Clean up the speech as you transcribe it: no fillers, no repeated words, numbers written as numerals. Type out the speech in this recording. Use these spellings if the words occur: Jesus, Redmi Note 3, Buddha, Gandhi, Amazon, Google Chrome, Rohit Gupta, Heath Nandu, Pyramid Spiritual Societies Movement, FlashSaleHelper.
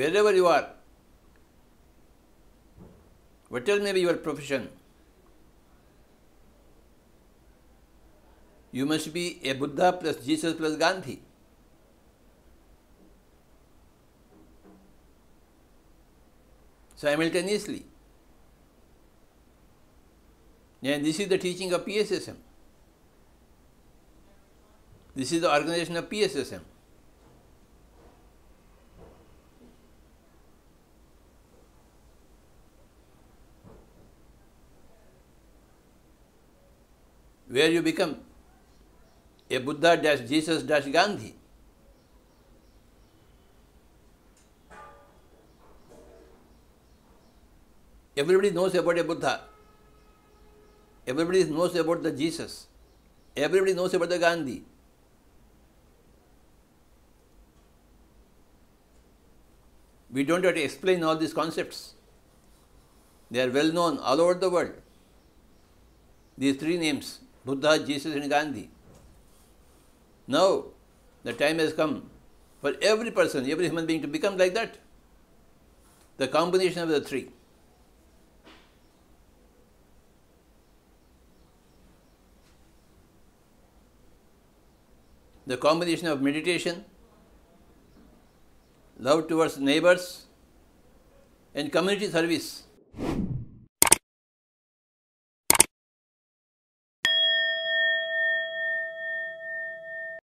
wherever you are, whatever may be your profession, you must be a Buddha plus Jesus plus Gandhi. Simultaneously. And this is the teaching of PSSM. This is the organization of PSSM. Where you become a Buddha dash Jesus dash Gandhi. Everybody knows about a Buddha. Everybody knows about the Jesus. Everybody knows about the Gandhi. We don't have to explain all these concepts. They are well known all over the world. These three names, Buddha, Jesus and Gandhi. Now, the time has come for every person, every human being to become like that. The combination of the three. The combination of meditation, love towards neighbors, and community service.